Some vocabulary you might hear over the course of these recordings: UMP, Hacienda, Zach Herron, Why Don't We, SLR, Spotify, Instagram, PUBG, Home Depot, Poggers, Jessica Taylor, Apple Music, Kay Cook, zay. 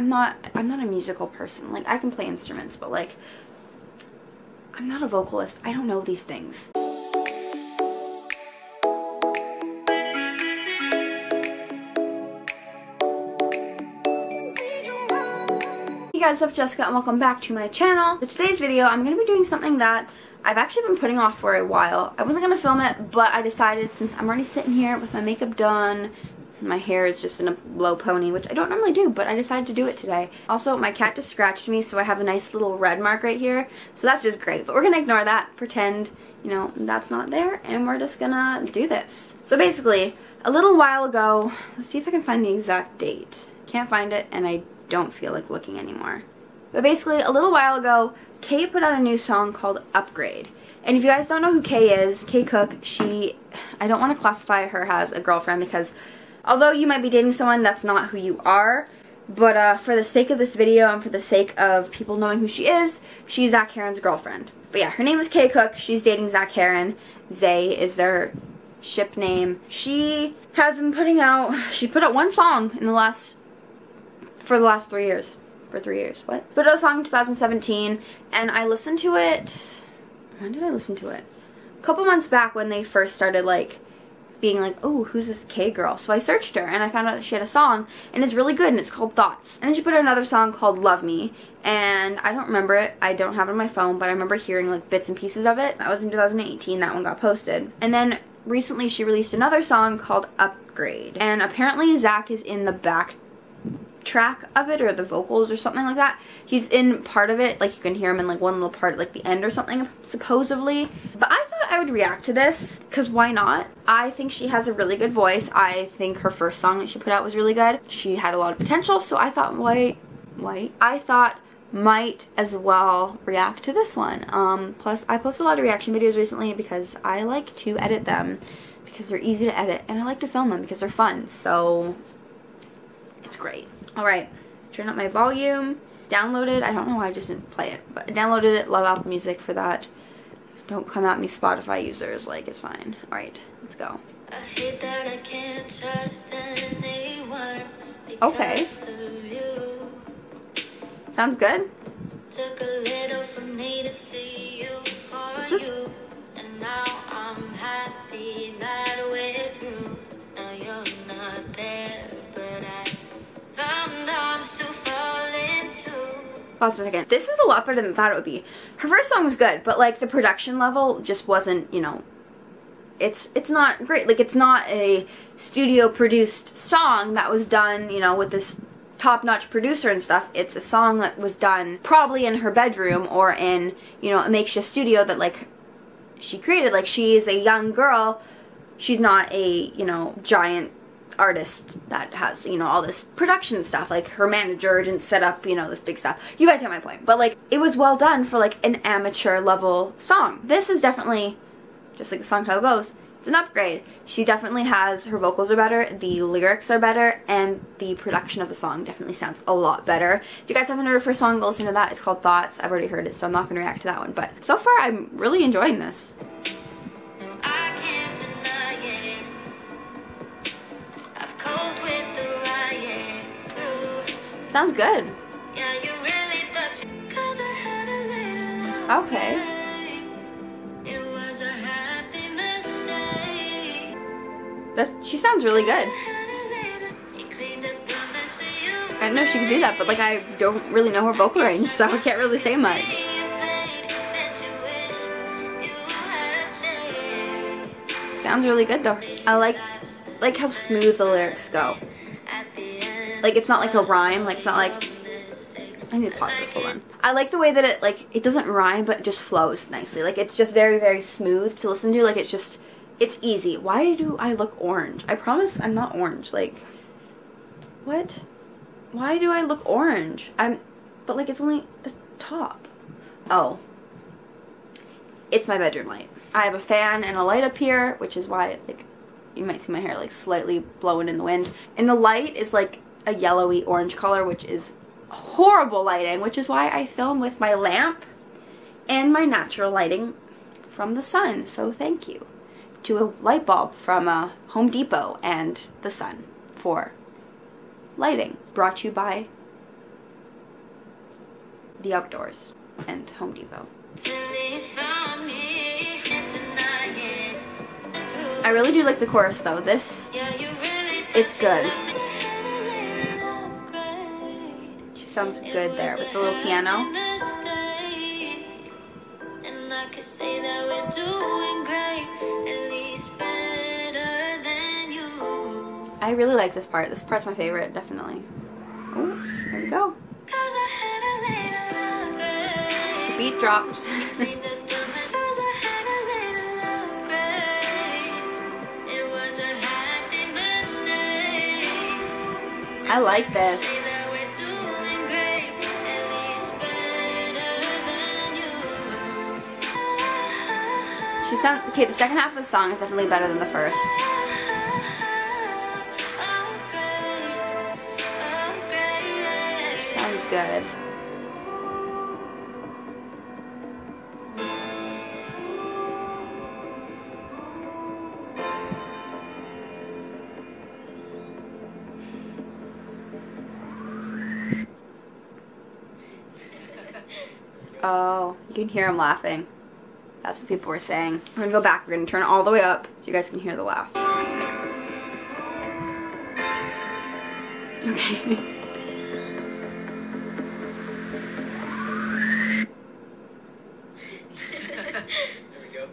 I'm not a musical person. Like, I can play instruments, but like, I'm not a vocalist. I don't know these things. Hey guys, I'm Jessica and welcome back to my channel. For today's video, I'm going to be doing something that I've actually been putting off for a while. I wasn't going to film it, but I decided, since I'm already sitting here with my makeup done, my hair is just in a low pony, which I don't normally do, but I decided to do it today. Also, my cat just scratched me, so I have a nice little red mark right here. So that's just great, but we're gonna ignore that, pretend, you know, that's not there, and we're just gonna do this. So basically, a little while ago, let's see if I can find the exact date. Can't find it, and I don't feel like looking anymore. But basically, a little while ago, Kay put out a new song called Upgrade. And if you guys don't know who Kay is, Kay Cook, I don't wanna classify her as a girlfriend because although you might be dating someone, that's not who you are. But for the sake of this video and for the sake of people knowing who she is, she's Zach Herron's girlfriend. But yeah, her name is Kay Cook. She's dating Zach Herron. Zay is their ship name. She has been putting out, she put out one song in the last, for the last 3 years. For 3 years, what? Put out a song in 2017, and I listened to it, when did I listen to it? A couple months back when they first started, like, being like, oh, who's this Kay girl? So I searched her and I found out that she had a song and it's really good and it's called Thoughts. And then she put out another song called Love Me, and I don't remember it. I don't have it on my phone, but I remember hearing like bits and pieces of it. That was in 2018, that one got posted. And then recently she released another song called Upgrade. And apparently Zach is in the back track of it, or the vocals or something like that. He's in part of it, like you can hear him in like one little part, like the end or something, supposedly. But I thought I would react to this because why not? I think she has a really good voice. I think her first song that she put out was really good. She had a lot of potential, so I thought might as well react to this one. Plus I post a lot of reaction videos recently because I like to edit them because they're easy to edit, and I like to film them because they're fun, so it's great. Alright, let's turn up my volume. Downloaded, I don't know why I just didn't play it, but I downloaded it. Love Apple Music for that. Don't come at me, Spotify users, like, it's fine. Alright, let's go. I hate that I can't trust anyone. Okay. Sounds good. Took a little for me to see you for you. And now I'm happy that we're through. Now you're not there. Pause for a second. This is a lot better than I thought it would be. Her first song was good, but like the production level just wasn't, you know, it's not great. Like, it's not a studio produced song that was done, you know, with this top-notch producer and stuff. It's a song that was done probably in her bedroom or in, you know, a makeshift studio that like she created. Like, she is a young girl. She's not a, you know, giant artist that has, you know, all this production stuff. Like, her manager didn't set up, you know, this big stuff. You guys get my point. But like, it was well done for like an amateur level song. This is definitely, just like the song title goes, it's an upgrade. She definitely has, her vocals are better, the lyrics are better, and the production of the song definitely sounds a lot better. If you guys haven't heard of her song, go listen to that. It's called Thoughts. I've already heard it, so I'm not gonna react to that one, but so far I'm really enjoying this. Sounds good. Yeah, you really touch it, 'cause I had a little. Okay. It was a happy mistake. She sounds really good. I didn't know she could do that, but like, I don't really know her vocal range, so I can't really say much. Sounds really good though. I like how smooth the lyrics go. Like, it's not like a rhyme, like, it's not like, I need to pause this, hold on. I like the way that it, like, it doesn't rhyme, but it just flows nicely. Like, it's just very, very smooth to listen to. Like, it's just, it's easy. Why do I look orange? I promise I'm not orange. Like, what? Why do I look orange? But like, it's only the top. Oh. It's my bedroom light. I have a fan and a light up here, which is why, like, you might see my hair like slightly blowing in the wind. And the light is like a yellowy orange color, which is horrible lighting, which is why I film with my lamp and my natural lighting from the sun. So thank you to a light bulb from Home Depot and the sun for lighting. Brought to you by the outdoors and Home Depot. I really do like the chorus though. This, it's good. She sounds good there with the little piano. I really like this part. This part's my favorite, definitely. Oh, there we go. The beat dropped. I like this. She sounds okay. The second half of the song is definitely better than the first. She sounds good. Oh, you can hear him laughing. That's what people were saying. We're gonna go back. We're gonna turn it all the way up so you guys can hear the laugh. Okay.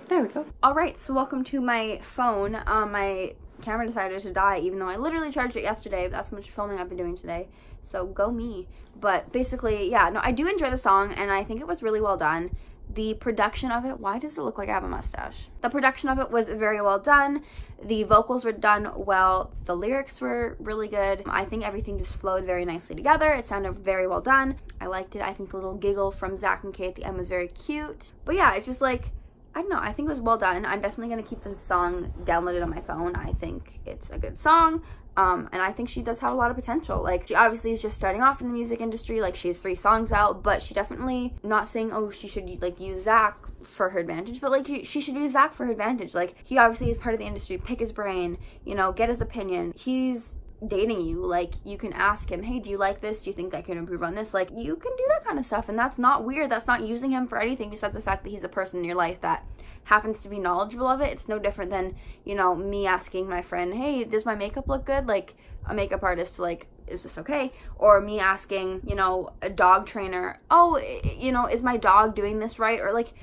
There we go. Alright, so welcome to my phone. My camera decided to die even though I literally charged it yesterday, but that's how much filming I've been doing today. So go me. But basically, yeah, no, I do enjoy the song and I think it was really well done. The production of it, why does it look like I have a mustache? The production of it was very well done. The vocals were done well. The lyrics were really good. I think everything just flowed very nicely together. It sounded very well done. I liked it. I think the little giggle from Zach and Kay at the end was very cute. But yeah, it's just like, I don't know, I think it was well done. I'm definitely going to keep this song downloaded on my phone. I think it's a good song. And I think she does have a lot of potential. Like, she obviously is just starting off in the music industry. Like, she has 3 songs out, but she definitely, not saying, oh, she should, like, use Zach for her advantage, but, like, she should use Zach for her advantage. Like, he obviously is part of the industry. Pick his brain, you know, get his opinion. He's dating you. Like, you can ask him, hey, do you like this? Do you think I can improve on this? Like, you can do that kind of stuff, and that's not weird. That's not using him for anything besides the fact that he's a person in your life that happens to be knowledgeable of it. It's no different than, you know, me asking my friend, hey, does my makeup look good? Like, a makeup artist, like, is this okay? Or me asking, you know, a dog trainer, oh, you know, is my dog doing this right? Or, like,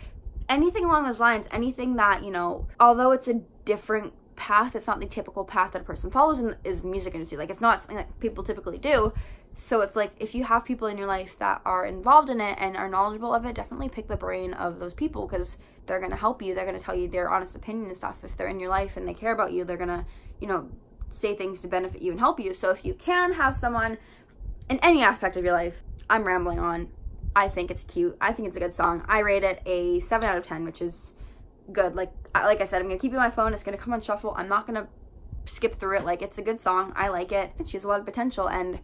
anything along those lines, anything that, you know, although it's a different path, it's not the typical path that a person follows in is music industry. Like, it's not something that people typically do. So it's like, if you have people in your life that are involved in it and are knowledgeable of it, definitely pick the brain of those people, because they're going to help you. They're going to tell you their honest opinion and stuff. If they're in your life and they care about you, they're going to, you know, say things to benefit you and help you. So if you can have someone in any aspect of your life, I'm rambling on. I think it's cute. I think it's a good song. I rate it a 7 out of 10, which is good. Like I said, I'm going to keep it on my phone. It's going to come on shuffle. I'm not going to skip through it. Like, it's a good song. I like it. She has a lot of potential, and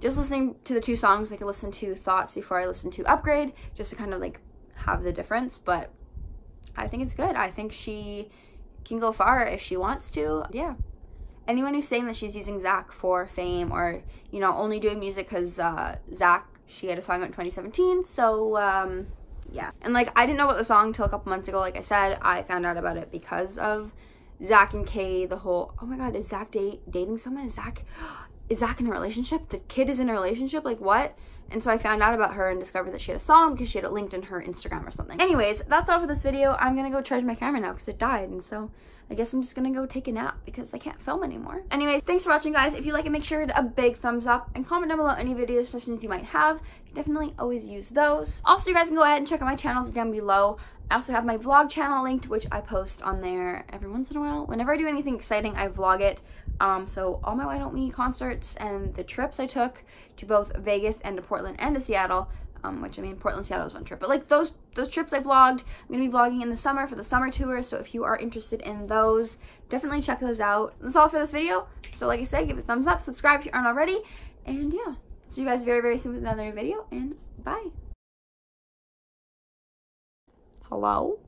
just listening to the 2 songs, I could listen to Thoughts before I listen to Upgrade, just to kind of, like, have the difference, but I think it's good. I think she can go far if she wants to. Yeah. Anyone who's saying that she's using Zach for fame or, you know, only doing music because Zach, she had a song out in 2017, so, yeah. And, like, I didn't know about the song until a couple months ago. Like I said, I found out about it because of Zach and Kay, the whole, oh my god, is Zach dating someone? Is Zach in a relationship? The kid is in a relationship? Like, what? And so I found out about her and discovered that she had a song because she had it linked in her Instagram or something. Anyways, that's all for this video. I'm gonna go charge my camera now because it died, and so I guess I'm just gonna go take a nap because I can't film anymore. Anyways, thanks for watching, guys. If you like it, make sure to a big thumbs up and comment down below any video suggestions you might have. You definitely always use those. Also, you guys can go ahead and check out my channels down below. I also have my vlog channel linked, which I post on there every once in a while. Whenever I do anything exciting, I vlog it. So all my Why Don't We concerts and the trips I took to both Vegas and to Portland and to Seattle, which, I mean, Portland, Seattle is one trip, but, like, those trips I vlogged. I'm gonna be vlogging in the summer for the summer tour, so if you are interested in those, definitely check those out. That's all for this video. So, like I said, give it a thumbs up, subscribe if you aren't already, and yeah. See you guys very, very soon with another video, and bye. Hello?